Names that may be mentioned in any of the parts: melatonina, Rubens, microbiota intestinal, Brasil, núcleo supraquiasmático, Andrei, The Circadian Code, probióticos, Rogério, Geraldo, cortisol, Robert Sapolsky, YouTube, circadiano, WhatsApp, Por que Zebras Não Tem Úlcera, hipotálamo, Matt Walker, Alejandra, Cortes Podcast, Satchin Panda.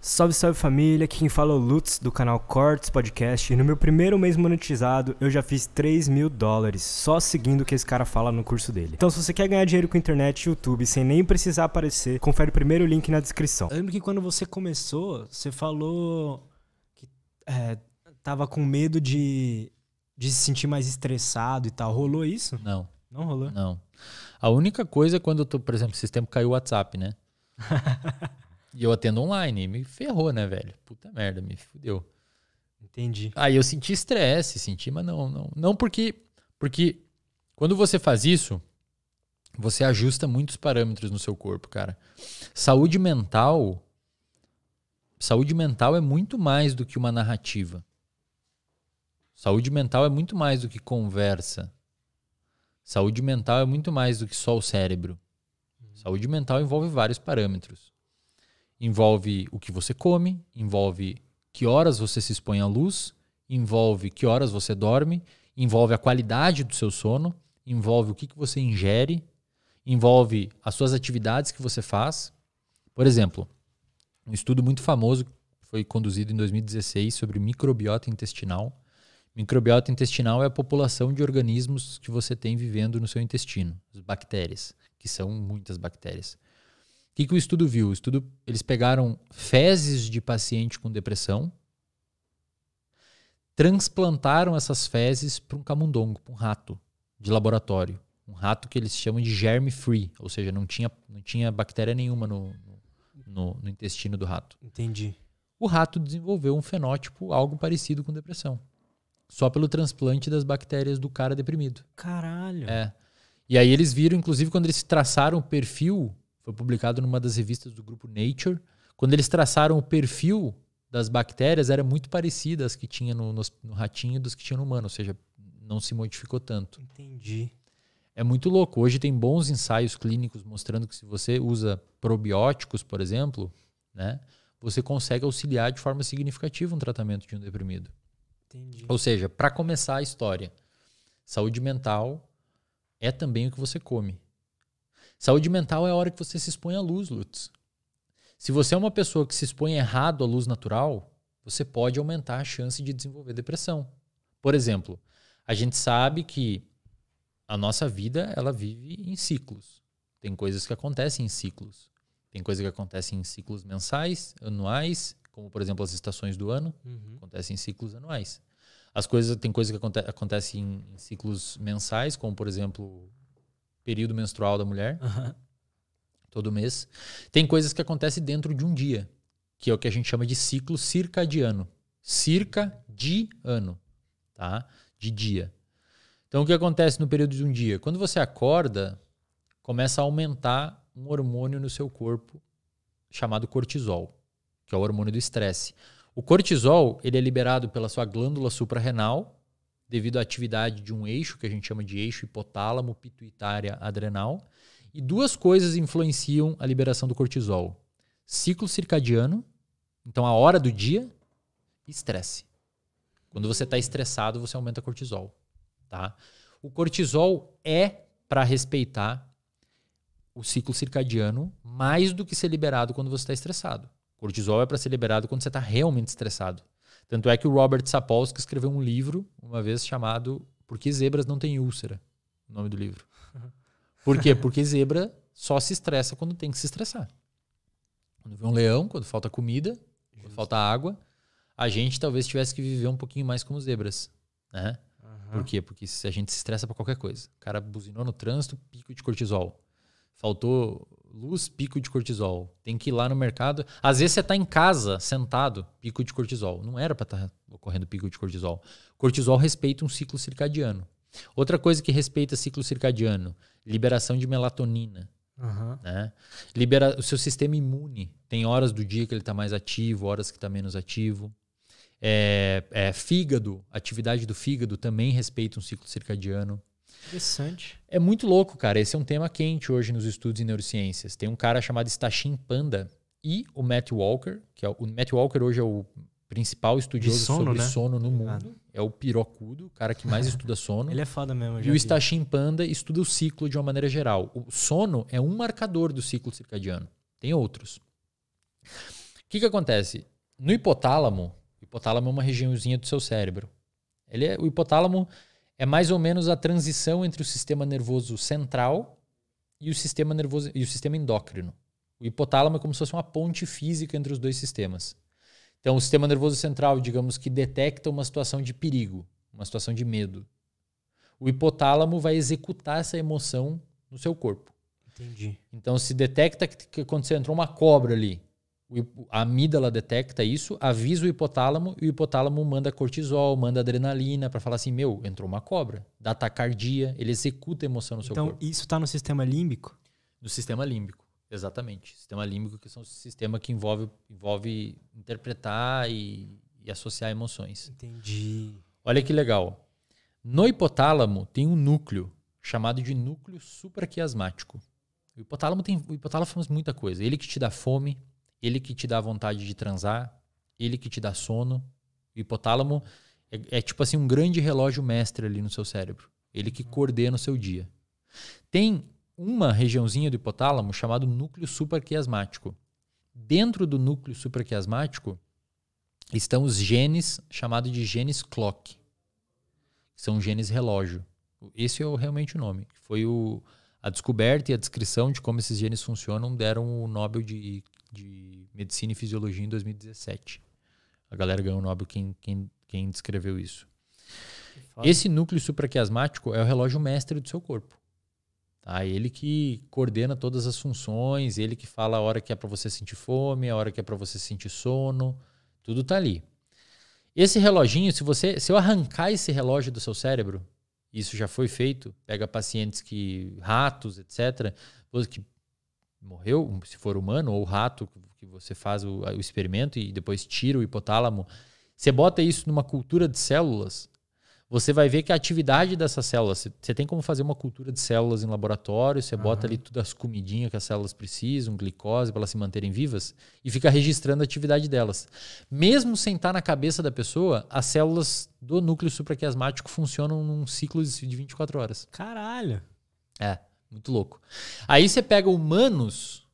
Salve, salve família, aqui quem fala é o Lutz do canal Cortes Podcast e no meu primeiro mês monetizado eu já fiz $3.000 só seguindo o que esse cara fala no curso dele. Então se você quer ganhar dinheiro com internet e YouTube sem nem precisar aparecer, confere o primeiro link na descrição. Eu lembro que quando você começou, você falou que tava com medo de se sentir mais estressado e tal, rolou isso? Não. Não rolou? Não. A única coisa é quando eu tô, por exemplo, esse tempo caiu o WhatsApp, né? E eu atendo online, me ferrou, né, velho? Puta merda, me fudeu. Entendi. Aí eu senti estresse, mas não porque quando você faz isso, você ajusta muitos parâmetros no seu corpo, cara. Saúde mental é muito mais do que uma narrativa. Saúde mental é muito mais do que conversa. Saúde mental é muito mais do que só o cérebro. Saúde mental envolve vários parâmetros. Envolve o que você come, envolve que horas você se expõe à luz, envolve que horas você dorme, envolve a qualidade do seu sono, envolve o que você ingere, envolve as suas atividades que você faz. Por exemplo, um estudo muito famoso foi conduzido em 2016 sobre microbiota intestinal. Microbiota intestinal é a população de organismos que você tem vivendo no seu intestino, as bactérias, que são muitas bactérias. O que o estudo viu? O estudo, eles pegaram fezes de paciente com depressão, transplantaram essas fezes para um camundongo, para um rato de laboratório. Um rato que eles chamam de germ-free, ou seja, não tinha bactéria nenhuma no intestino do rato. Entendi. O rato desenvolveu um fenótipo, algo parecido com depressão. Só pelo transplante das bactérias do cara deprimido. Caralho! É. E aí eles viram, inclusive, quando eles traçaram o perfil... Foi publicado numa das revistas do grupo Nature. Quando eles traçaram o perfil das bactérias, era muito parecido às que tinha no ratinho dos que tinha no humano. Ou seja, não se modificou tanto. Entendi. É muito louco. Hoje tem bons ensaios clínicos mostrando que se você usa probióticos, por exemplo, né, você consegue auxiliar de forma significativa um tratamento de um deprimido. Entendi. Ou seja, para começar a história, saúde mental é também o que você come. Saúde mental é a hora que você se expõe à luz, Lutz. Se você é uma pessoa que se expõe errado à luz natural, você pode aumentar a chance de desenvolver depressão. Por exemplo, a gente sabe que a nossa vida, ela vive em ciclos. Tem coisas que acontecem em ciclos. Tem coisas que acontecem em ciclos mensais, anuais, como por exemplo as estações do ano, acontecem em ciclos anuais. Tem coisas que acontecem em ciclos mensais, como por exemplo... período menstrual da mulher, todo mês. Tem coisas que acontecem dentro de um dia, que é o que a gente chama de ciclo circadiano. Circadiano, tá? De dia. Então, o que acontece no período de um dia? Quando você acorda, começa a aumentar um hormônio no seu corpo chamado cortisol, que é o hormônio do estresse. O cortisol, ele é liberado pela sua glândula suprarrenal, devido à atividade de um eixo, que a gente chama de eixo hipotálamo, pituitária, adrenal. E duas coisas influenciam a liberação do cortisol. Ciclo circadiano, então a hora do dia, e estresse. Quando você está estressado, você aumenta o cortisol. Tá? O cortisol é para respeitar o ciclo circadiano mais do que ser liberado quando você está estressado. O cortisol é para ser liberado quando você está realmente estressado. Tanto é que o Robert Sapolsky escreveu um livro, uma vez, chamado Por que Zebras Não Tem Úlcera? O nome do livro. Por quê? Porque zebra só se estressa quando tem que se estressar. Quando vê um leão, quando falta comida, quando falta água, a gente talvez tivesse que viver um pouquinho mais como zebras. Né? Por quê? Porque a gente se estressa por qualquer coisa. O cara buzinou no trânsito, pico de cortisol. Faltou luz, pico de cortisol. Tem que ir lá no mercado. Às vezes você está em casa, sentado, pico de cortisol. Não era para estar ocorrendo pico de cortisol. Cortisol respeita um ciclo circadiano. Outra coisa que respeita ciclo circadiano, liberação de melatonina. Né? Libera o seu sistema imune. Tem horas do dia que ele está mais ativo, horas que está menos ativo. Fígado, atividade do fígado também respeita um ciclo circadiano. Interessante. É muito louco, cara. Esse é um tema quente hoje nos estudos em neurociências. Tem um cara chamado Satchin Panda e o Matt Walker, que é o Matt Walker hoje é o principal estudioso sobre sono no mundo. É o pirocudo, o cara que mais estuda sono. Ele é foda mesmo. E o Satchin Panda estuda o ciclo de uma maneira geral. O sono é um marcador do ciclo circadiano. Tem outros. que acontece? No hipotálamo, o hipotálamo é uma regiãozinha do seu cérebro. O hipotálamo é mais ou menos a transição entre o sistema nervoso central e o sistema nervoso e o sistema endócrino. O hipotálamo é como se fosse uma ponte física entre os dois sistemas. Então, o sistema nervoso central, digamos que detecta uma situação de perigo, uma situação de medo. O hipotálamo vai executar essa emoção no seu corpo. Entendi. Então, se detecta que aconteceu, entrou uma cobra ali, a amígdala detecta isso, avisa o hipotálamo e o hipotálamo manda cortisol, manda adrenalina para falar assim, meu, entrou uma cobra, dá taquicardia, ele executa a emoção no seu corpo. Então, isso está no sistema límbico? No sistema límbico. Exatamente. Sistema límbico, que é um sistema que envolve interpretar e associar emoções. Entendi. Olha que legal. No hipotálamo tem um núcleo chamado de núcleo supraquiasmático. O hipotálamo faz muita coisa. Ele que te dá fome, ele que te dá vontade de transar, ele que te dá sono. O hipotálamo é tipo assim um grande relógio mestre ali no seu cérebro. Ele que coordena o seu dia. Tem uma regiãozinha do hipotálamo chamado núcleo supraquiasmático. Dentro do núcleo supraquiasmático estão os genes chamados de genes clock, que são genes relógio. Esse é realmente o nome. Foi a descoberta e a descrição de como esses genes funcionam, deram o Nobel de Medicina e Fisiologia em 2017. A galera ganhou o Nobel quem descreveu isso. Esse núcleo supraquiasmático é o relógio mestre do seu corpo. Ah, ele que coordena todas as funções, ele que fala a hora que é para você sentir fome, a hora que é para você sentir sono, tudo tá ali. Esse reloginho, se eu arrancar esse relógio do seu cérebro, isso já foi feito, pega pacientes ratos, etc., que morreu, se for humano, ou rato, que você faz o experimento e depois tira o hipotálamo, você bota isso numa cultura de células, você vai ver que a atividade dessas células... Você tem como fazer uma cultura de células em laboratório, você bota ali todas as comidinhas que as células precisam, glicose, para elas se manterem vivas, e fica registrando a atividade delas. Mesmo sem estar na cabeça da pessoa, as células do núcleo supraquiasmático funcionam num ciclo de 24 horas. Caralho! É, muito louco. Aí você pega humanos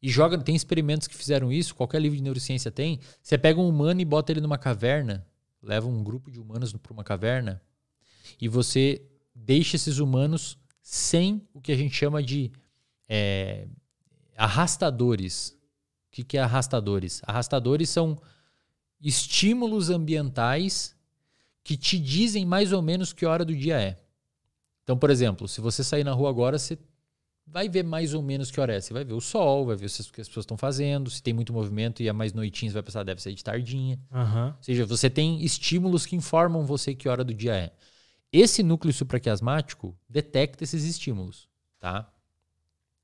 e joga... Tem experimentos que fizeram isso, qualquer livro de neurociência tem. Você pega um humano e bota ele numa caverna, leva um grupo de humanos para uma caverna e você deixa esses humanos sem o que a gente chama de arrastadores. O que é arrastadores? Arrastadores são estímulos ambientais que te dizem mais ou menos que hora do dia é. Então, por exemplo, se você sair na rua agora, você vai ver mais ou menos que hora é. Você vai ver o sol, vai ver o que as pessoas estão fazendo. Se tem muito movimento e é mais noitinho, você vai pensar, deve ser de tardinha. Ou seja, você tem estímulos que informam você que hora do dia é. Esse núcleo supraquiasmático detecta esses estímulos, tá?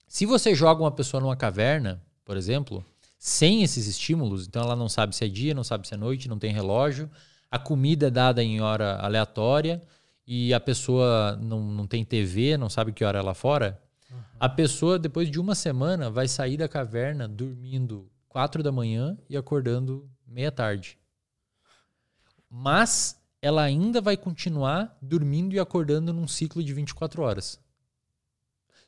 Se você joga uma pessoa numa caverna, por exemplo, sem esses estímulos, então ela não sabe se é dia, não sabe se é noite, não tem relógio, a comida é dada em hora aleatória e a pessoa não tem TV, não sabe que hora é lá fora... A pessoa, depois de uma semana, vai sair da caverna dormindo 4 da manhã e acordando meia-tarde. Mas ela ainda vai continuar dormindo e acordando num ciclo de 24 horas.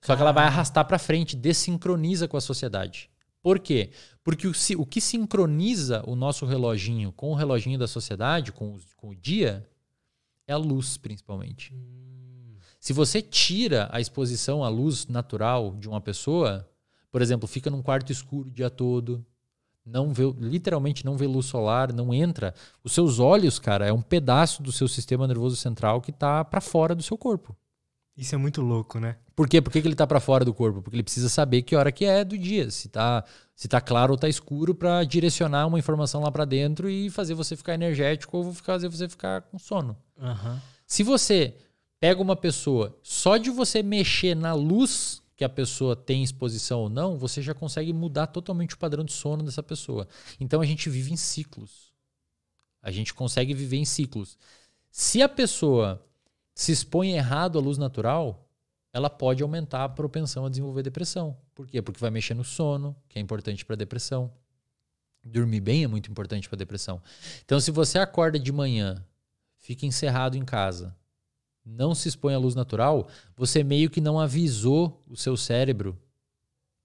Só que ela vai arrastar para frente, desincroniza com a sociedade. Por quê? Porque o que sincroniza o nosso reloginho com o reloginho da sociedade, com o dia, é a luz, principalmente. Se você tira a exposição à luz natural de uma pessoa, por exemplo, fica num quarto escuro o dia todo, não vê, literalmente não vê luz solar, não entra. Os seus olhos, cara, é um pedaço do seu sistema nervoso central que tá para fora do seu corpo. Isso é muito louco, né? Por quê? Por que ele tá para fora do corpo? Porque ele precisa saber que hora que é do dia, se tá claro ou tá escuro, para direcionar uma informação lá para dentro e fazer você ficar energético ou fazer você ficar com sono. Se você... pega uma pessoa, só de você mexer na luz que a pessoa tem exposição ou não, você já consegue mudar totalmente o padrão de sono dessa pessoa. Então a gente vive em ciclos. A gente consegue viver em ciclos. Se a pessoa se expõe errado à luz natural, ela pode aumentar a propensão a desenvolver depressão. Por quê? Porque vai mexer no sono, que é importante para a depressão. Dormir bem é muito importante para a depressão. Então se você acorda de manhã, fica encerrado em casa, não se expõe à luz natural, você meio que não avisou o seu cérebro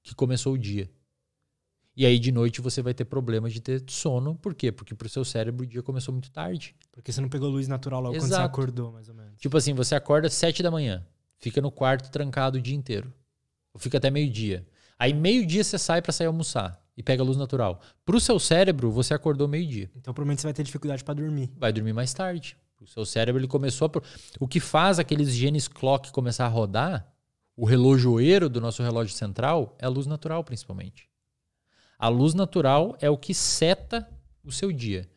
que começou o dia. E aí de noite você vai ter problemas de ter sono. Por quê? Porque pro seu cérebro o dia começou muito tarde. Porque você não pegou luz natural logo quando você acordou, mais ou menos. Tipo assim, você acorda às 7 da manhã. Fica no quarto trancado o dia inteiro. Ou fica até meio-dia. Aí meio-dia você sai pra sair almoçar. E pega a luz natural. Pro seu cérebro, você acordou meio-dia. Então provavelmente você vai ter dificuldade pra dormir. Vai dormir mais tarde. O seu cérebro, ele começou a... O que faz aqueles genes clock começar a rodar, o relojoeiro do nosso relógio central, é a luz natural, principalmente. A luz natural é o que seta o seu dia.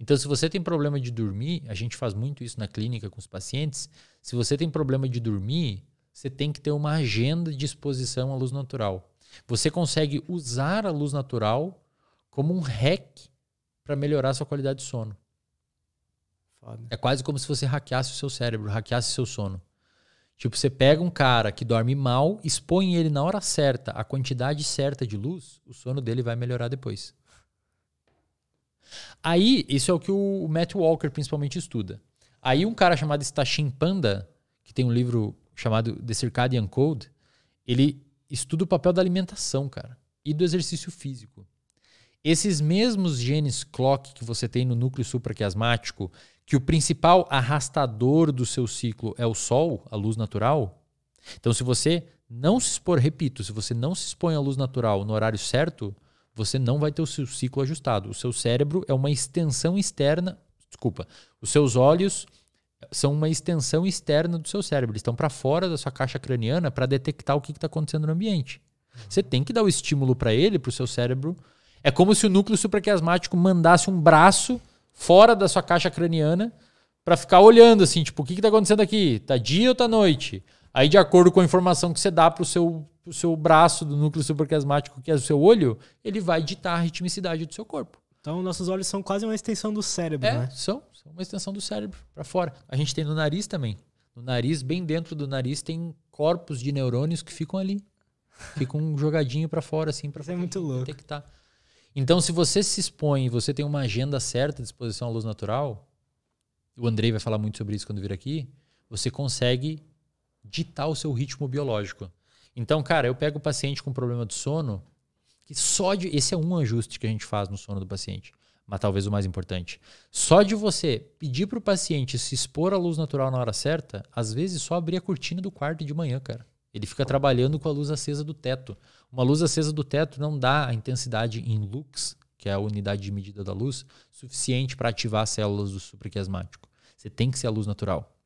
Então, se você tem problema de dormir, a gente faz muito isso na clínica com os pacientes, se você tem problema de dormir, você tem que ter uma agenda de exposição à luz natural. Você consegue usar a luz natural como um hack para melhorar a sua qualidade de sono. Foda. É quase como se você hackeasse o seu cérebro, hackeasse o seu sono. Tipo, você pega um cara que dorme mal, expõe ele na hora certa, a quantidade certa de luz, o sono dele vai melhorar depois. Aí, isso é o que o Matt Walker principalmente estuda. Aí um cara chamado Satchin Panda, que tem um livro chamado The Circadian Code, ele estuda o papel da alimentação, cara, e do exercício físico. Esses mesmos genes clock que você tem no núcleo supraquiasmático, que o principal arrastador do seu ciclo é o sol, a luz natural. Então, se você não se expor, repito, se você não se expõe à luz natural no horário certo, você não vai ter o seu ciclo ajustado. O seu cérebro é uma extensão externa, desculpa, os seus olhos são uma extensão externa do seu cérebro. Eles estão para fora da sua caixa craniana para detectar o que está acontecendo no ambiente. Você tem que dar o estímulo para ele, para o seu cérebro. É como se o núcleo supraquiasmático mandasse um braço fora da sua caixa craniana pra ficar olhando assim, tipo, o que tá acontecendo aqui? Tá dia ou tá noite? Aí, de acordo com a informação que você dá pro seu braço do núcleo supraquiasmático, que é o seu olho, ele vai ditar a ritmicidade do seu corpo. Então, nossos olhos são quase uma extensão do cérebro, né? São uma extensão do cérebro, pra fora. A gente tem no nariz também. No nariz, bem dentro do nariz, tem corpos de neurônios que ficam ali. Ficam jogadinho pra fora, assim, pra ficar. Isso é muito louco. Detectar. Então, se você se expõe e você tem uma agenda certa de exposição à luz natural, o Andrei vai falar muito sobre isso quando vir aqui, você consegue ditar o seu ritmo biológico. Então, cara, eu pego o paciente com problema de sono, que só de... Esse é um ajuste que a gente faz no sono do paciente, mas talvez o mais importante. Só de você pedir para o paciente se expor à luz natural na hora certa, às vezes só abrir a cortina do quarto de manhã, cara. Ele fica trabalhando com a luz acesa do teto. Uma luz acesa do teto não dá a intensidade em lux, que é a unidade de medida da luz, suficiente para ativar as células do supraquiasmático. Você tem que ser a luz natural.